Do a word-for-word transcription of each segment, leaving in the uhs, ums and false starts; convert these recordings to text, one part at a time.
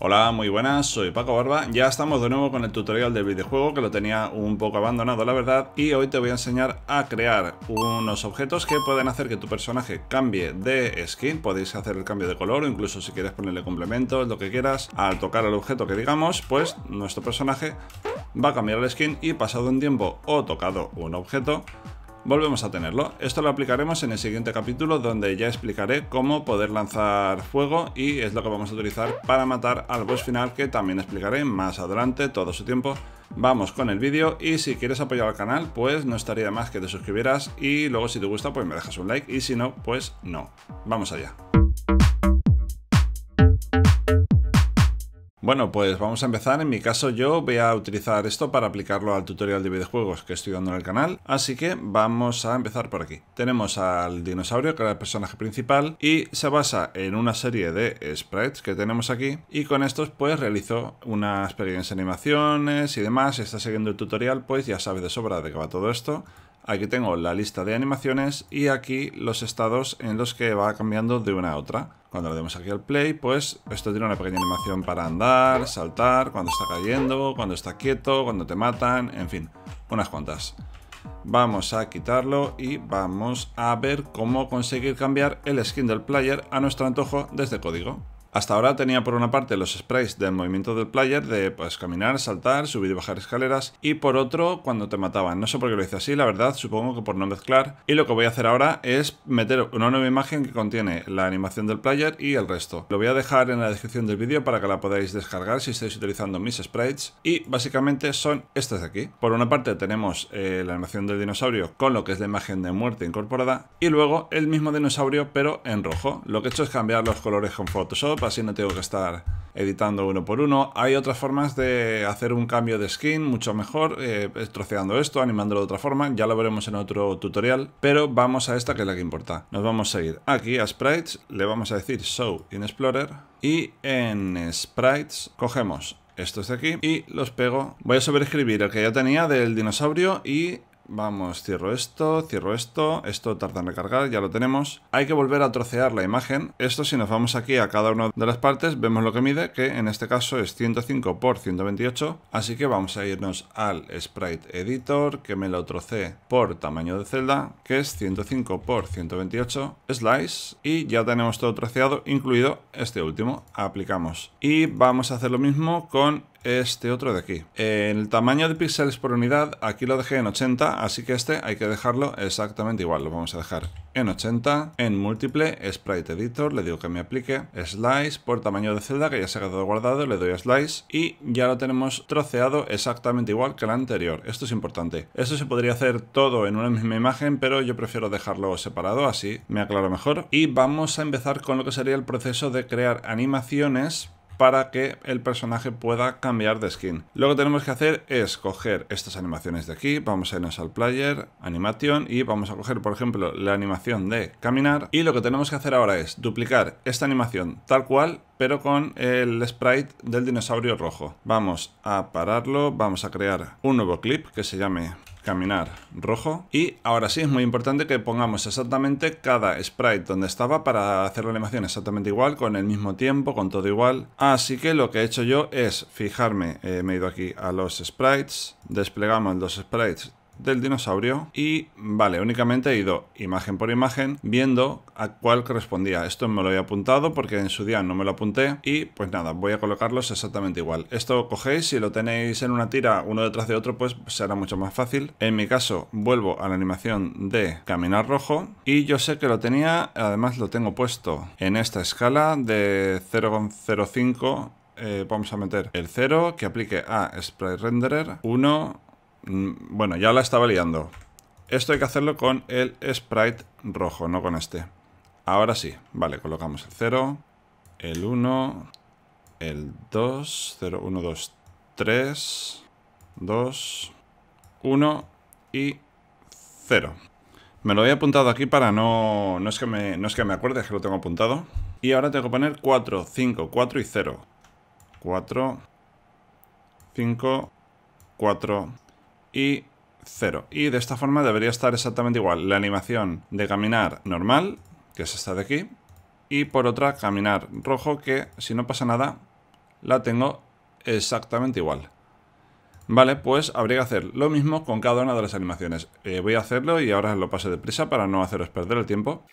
Hola, muy buenas, soy Paco Barba. Ya estamos de nuevo con el tutorial del videojuego, que lo tenía un poco abandonado, la verdad, y hoy te voy a enseñar a crear unos objetos que pueden hacer que tu personaje cambie de skin. Podéis hacer el cambio de color o incluso si quieres ponerle complementos, lo que quieras. Al tocar el objeto que digamos, pues nuestro personaje va a cambiar el skin y pasado un tiempo o tocado un objeto, volvemos a tenerlo. Esto lo aplicaremos en el siguiente capítulo, donde ya explicaré cómo poder lanzar fuego, y es lo que vamos a utilizar para matar al boss final, que también explicaré más adelante, todo su tiempo. Vamos con el vídeo, y si quieres apoyar al canal, pues no estaría más que te suscribieras, y luego si te gusta pues me dejas un like, y si no, pues no. Vamos allá. Bueno, pues vamos a empezar. En mi caso yo voy a utilizar esto para aplicarlo al tutorial de videojuegos que estoy dando en el canal, así que vamos a empezar por aquí. Tenemos al dinosaurio, que es el personaje principal, y se basa en una serie de sprites que tenemos aquí, y con estos pues realizo unas pequeñas animaciones y demás. Si estás siguiendo el tutorial pues ya sabes de sobra de qué va todo esto. Aquí tengo la lista de animaciones y aquí los estados en los que va cambiando de una a otra. Cuando le demos aquí al play, pues esto tiene una pequeña animación para andar, saltar, cuando está cayendo, cuando está quieto, cuando te matan, en fin, unas cuantas. Vamos a quitarlo y vamos a ver cómo conseguir cambiar el skin del player a nuestro antojo desde código. Hasta ahora tenía por una parte los sprites del movimiento del player, de pues caminar, saltar, subir y bajar escaleras, y por otro cuando te mataban. No sé por qué lo hice así, la verdad, supongo que por no mezclar. Y lo que voy a hacer ahora es meter una nueva imagen que contiene la animación del player y el resto. Lo voy a dejar en la descripción del vídeo para que la podáis descargar si estáis utilizando mis sprites, y básicamente son estas de aquí. Por una parte tenemos eh, la animación del dinosaurio con lo que es la imagen de muerte incorporada, y luego el mismo dinosaurio pero en rojo. Lo que he hecho es cambiar los colores con Photoshop, así no tengo que estar editando uno por uno. Hay otras formas de hacer un cambio de skin mucho mejor, eh, troceando esto, animándolo de otra forma, ya lo veremos en otro tutorial, pero vamos a esta, que es la que importa. Nos vamos a ir aquí a sprites, le vamos a decir show in explorer, y en sprites cogemos estos de aquí y los pego. Voy a sobreescribir el que ya tenía del dinosaurio y vamos, cierro esto, cierro esto, esto tarda en recargar, ya lo tenemos. Hay que volver a trocear la imagen. Esto, si nos vamos aquí a cada una de las partes, vemos lo que mide, que en este caso es ciento cinco por ciento veintiocho. Así que vamos a irnos al Sprite Editor, que me lo trocee por tamaño de celda, que es ciento cinco por ciento veintiocho, Slice, y ya tenemos todo troceado, incluido este último. Aplicamos. Y vamos a hacer lo mismo con este otro de aquí. El tamaño de píxeles por unidad aquí lo dejé en ochenta, así que este hay que dejarlo exactamente igual. Lo vamos a dejar en ochenta, en múltiple, Sprite Editor, le digo que me aplique, Slice por tamaño de celda, que ya se ha quedado guardado, le doy a Slice y ya lo tenemos troceado exactamente igual que el anterior. Esto es importante. Esto se podría hacer todo en una misma imagen, pero yo prefiero dejarlo separado, así me aclaro mejor. Y vamos a empezar con lo que sería el proceso de crear animaciones para que el personaje pueda cambiar de skin. Lo que tenemos que hacer es coger estas animaciones de aquí, vamos a irnos al player, animation, y vamos a coger por ejemplo la animación de caminar, y lo que tenemos que hacer ahora es duplicar esta animación tal cual, pero con el sprite del dinosaurio rojo. Vamos a pararlo, vamos a crear un nuevo clip que se llame caminar rojo, y ahora sí es muy importante que pongamos exactamente cada sprite donde estaba para hacer la animación exactamente igual, con el mismo tiempo, con todo igual. Así que lo que he hecho yo es fijarme, eh, me he ido aquí a los sprites, desplegamos los sprites del dinosaurio y vale, únicamente he ido imagen por imagen viendo a cuál correspondía. Esto me lo he apuntado porque en su día no me lo apunté, y pues nada, voy a colocarlos exactamente igual. Esto cogéis, si lo tenéis en una tira uno detrás de otro pues será mucho más fácil. En mi caso vuelvo a la animación de caminar rojo, y yo sé que lo tenía, además lo tengo puesto en esta escala de cero coma cero cinco, eh, vamos a meter el cero que aplique a Sprite Renderer uno. Bueno, ya la estaba liando. Esto hay que hacerlo con el sprite rojo, no con este. Ahora sí, vale, colocamos el cero, el uno, el dos, cero, uno, dos, tres, dos, uno y cero. Me lo había apuntado aquí para no... No es que me, no es que me acuerde, es que lo tengo apuntado. Y ahora tengo que poner cuatro, cinco, cuatro y cero. cuatro, cinco, cuatro y cero, y de esta forma debería estar exactamente igual la animación de caminar normal, que es esta de aquí, y por otra caminar rojo, que si no pasa nada la tengo exactamente igual. Vale, pues habría que hacer lo mismo con cada una de las animaciones. Eh, voy a hacerlo y ahora lo paso deprisa para no haceros perder el tiempo.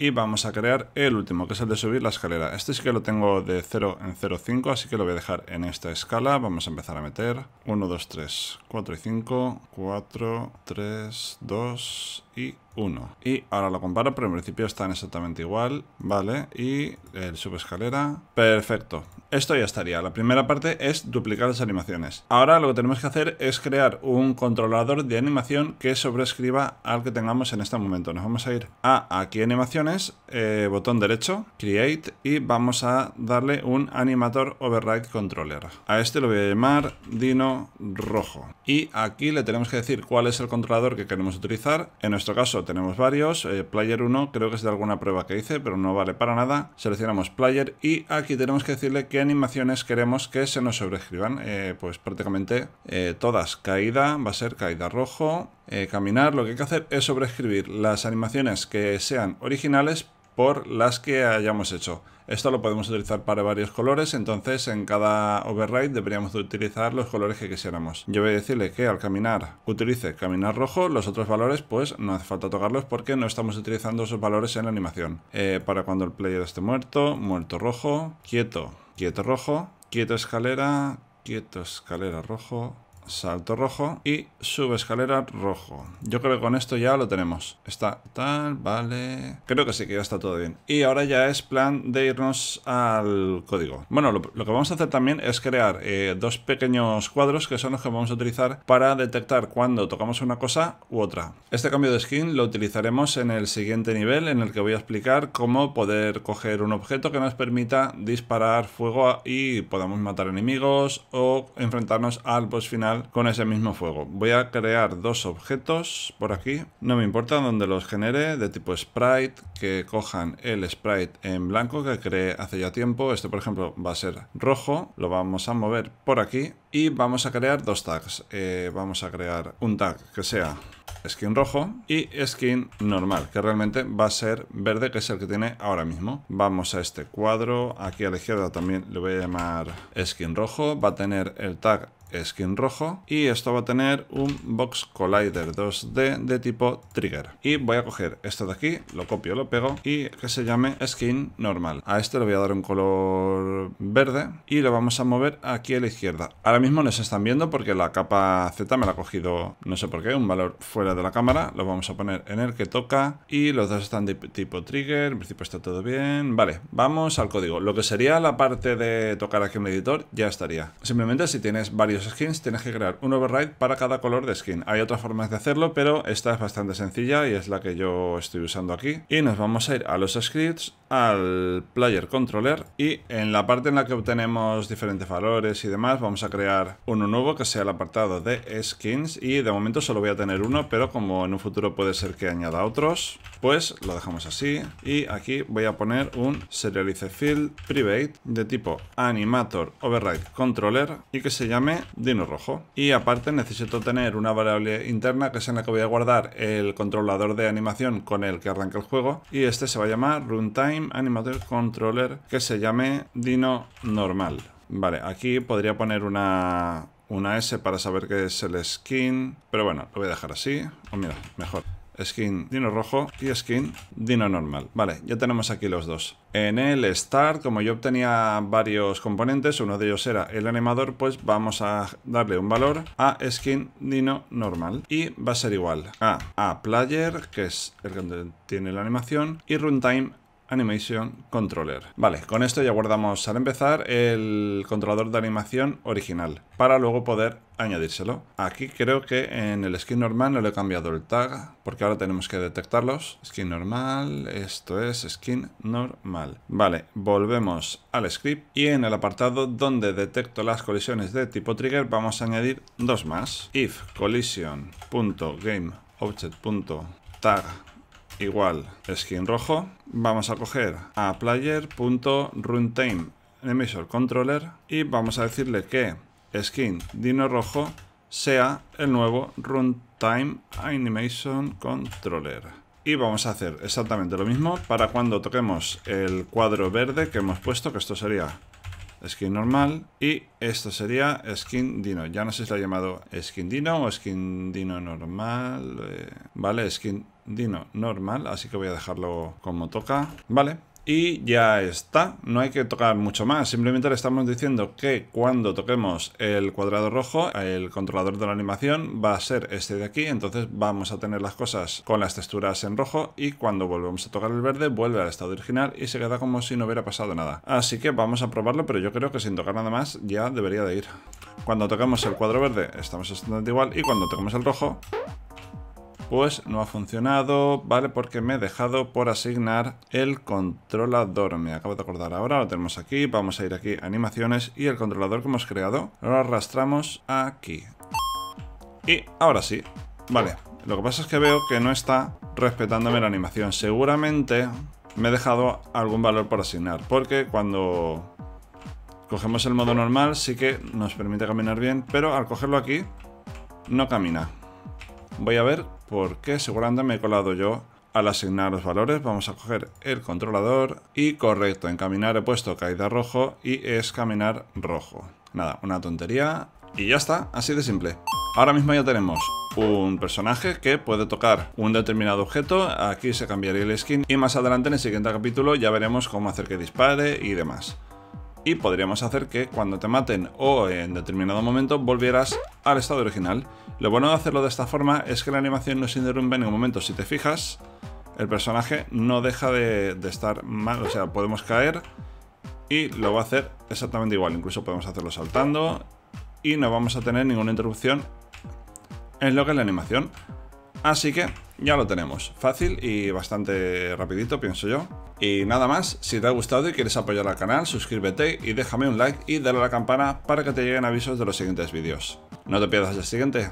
Y vamos a crear el último, que es el de subir la escalera. Este sí que lo tengo de cero en cero coma cinco, así que lo voy a dejar en esta escala. Vamos a empezar a meter uno, dos, tres, cuatro y cinco, cuatro, tres, dos y uno. Y ahora lo comparo, pero en principio están exactamente igual. Vale, y el subescalera. Perfecto. Esto ya estaría. La primera parte es duplicar las animaciones. Ahora lo que tenemos que hacer es crear un controlador de animación que sobrescriba al que tengamos en este momento. Nos vamos a ir a aquí animaciones, eh, botón derecho, create, y vamos a darle un animator override controller. A este lo voy a llamar Dino Rojo. Y aquí le tenemos que decir cuál es el controlador que queremos utilizar. En nuestro caso tenemos varios. Eh, player uno, creo que es de alguna prueba que hice, pero no vale para nada. Seleccionamos player y aquí tenemos que decirle que animaciones queremos que se nos sobrescriban, eh, pues prácticamente eh, todas. Caída va a ser caída rojo, eh, caminar. Lo que hay que hacer es sobrescribir las animaciones que sean originales por las que hayamos hecho. Esto lo podemos utilizar para varios colores, entonces en cada override deberíamos utilizar los colores que quisiéramos. Yo voy a decirle que al caminar utilice caminar rojo, los otros valores pues no hace falta tocarlos porque no estamos utilizando esos valores en la animación. Eh, para cuando el player esté muerto, muerto rojo, quieto, quieto rojo, quieto escalera, quieto escalera rojo, salto rojo y subescalera rojo. Yo creo que con esto ya lo tenemos. Está tal, vale. Creo que sí, que ya está todo bien. Y ahora ya es plan de irnos al código. Bueno, lo, lo que vamos a hacer también es crear eh, dos pequeños cuadros que son los que vamos a utilizar para detectar cuando tocamos una cosa u otra. Este cambio de skin lo utilizaremos en el siguiente nivel, en el que voy a explicar cómo poder coger un objeto que nos permita disparar fuego y podamos matar enemigos o enfrentarnos al boss final con ese mismo fuego. Voy a crear dos objetos por aquí, no me importa donde los genere, de tipo sprite, que cojan el sprite en blanco que creé hace ya tiempo. Este por ejemplo va a ser rojo, lo vamos a mover por aquí y vamos a crear dos tags. Eh, vamos a crear un tag que sea skin rojo y skin normal, que realmente va a ser verde, que es el que tiene ahora mismo. Vamos a este cuadro, aquí a la izquierda también le voy a llamar skin rojo, va a tener el tag skin rojo y esto va a tener un box collider dos D de tipo trigger. Y voy a coger esto de aquí, lo copio, lo pego y que se llame skin normal. A este le voy a dar un color verde y lo vamos a mover aquí a la izquierda. Ahora mismo no se están viendo porque la capa Z me la ha cogido, no sé por qué, un valor fuera de la cámara. Lo vamos a poner en el que toca y los dos están de tipo trigger. En principio está todo bien. Vale, vamos al código. Lo que sería la parte de tocar aquí en el editor ya estaría. Simplemente si tienes varios skins tienes que crear un override para cada color de skin. Hay otras formas de hacerlo, pero esta es bastante sencilla y es la que yo estoy usando aquí. Y nos vamos a ir a los scripts, al player controller, y en la parte en la que obtenemos diferentes valores y demás vamos a crear uno nuevo que sea el apartado de skins, y de momento solo voy a tener uno, pero como en un futuro puede ser que añada otros, pues lo dejamos así. Y aquí voy a poner un serialize field private de tipo animator override controller y que se llame Dino Rojo. Y aparte necesito tener una variable interna que es en la que voy a guardar el controlador de animación con el que arranca el juego, y este se va a llamar runtime animator controller, que se llame Dino Normal. Vale, aquí podría poner una una S para saber que es el skin, pero bueno, lo voy a dejar así. O mira, mejor skin Dino Rojo y skin Dino Normal. Vale, ya tenemos aquí los dos. En el Start, como yo obtenía varios componentes, uno de ellos era el animador, pues vamos a darle un valor a skin Dino Normal y va a ser igual a, a Player, que es el que tiene la animación, y Runtime Animation Controller. Vale, con esto ya guardamos al empezar el controlador de animación original para luego poder añadírselo. Aquí creo que en el skin normal no le he cambiado el tag porque ahora tenemos que detectarlos. Skin normal, esto es skin normal. Vale, volvemos al script y en el apartado donde detecto las colisiones de tipo trigger vamos a añadir dos más. If collision.gameObject.tag igual skin rojo, vamos a coger a player.runtime Animation Controller y vamos a decirle que Skin Dino Rojo sea el nuevo Runtime Animation Controller. Y vamos a hacer exactamente lo mismo para cuando toquemos el cuadro verde que hemos puesto, que esto sería Skin normal y esto sería Skin Dino. Ya no sé si lo he llamado Skin Dino o Skin Dino normal. Eh, vale, Skin Dino normal, así que voy a dejarlo como toca. Vale. Y ya está, no hay que tocar mucho más, simplemente le estamos diciendo que cuando toquemos el cuadrado rojo, el controlador de la animación va a ser este de aquí, entonces vamos a tener las cosas con las texturas en rojo y cuando volvemos a tocar el verde vuelve al estado original y se queda como si no hubiera pasado nada. Así que vamos a probarlo, pero yo creo que sin tocar nada más ya debería de ir. Cuando toquemos el cuadro verde estamos exactamente igual y cuando toquemos el rojo... pues no ha funcionado, ¿vale? Porque me he dejado por asignar el controlador. Me acabo de acordar ahora, lo tenemos aquí. Vamos a ir aquí a animaciones y el controlador que hemos creado lo arrastramos aquí. Y ahora sí, vale. Lo que pasa es que veo que no está respetándome la animación. Seguramente me he dejado algún valor por asignar, porque cuando cogemos el modo normal sí que nos permite caminar bien, pero al cogerlo aquí no camina. Voy a ver por qué, seguramente me he colado yo al asignar los valores. Vamos a coger el controlador y correcto, en caminar he puesto caída rojo y es caminar rojo. Nada, una tontería y ya está, así de simple. Ahora mismo ya tenemos un personaje que puede tocar un determinado objeto, aquí se cambiaría el skin y más adelante en el siguiente capítulo ya veremos cómo hacer que dispare y demás. Y podríamos hacer que cuando te maten o en determinado momento volvieras al estado original. Lo bueno de hacerlo de esta forma es que la animación no se interrumpe en ningún momento. Si te fijas, el personaje no deja de, de estar mal, o sea, podemos caer y lo va a hacer exactamente igual. Incluso podemos hacerlo saltando y no vamos a tener ninguna interrupción en lo que es la animación. Así que ya lo tenemos, fácil y bastante rapidito, pienso yo. Y nada más, si te ha gustado y quieres apoyar al canal, suscríbete y déjame un like y dale a la campana para que te lleguen avisos de los siguientes vídeos. No te pierdas el siguiente.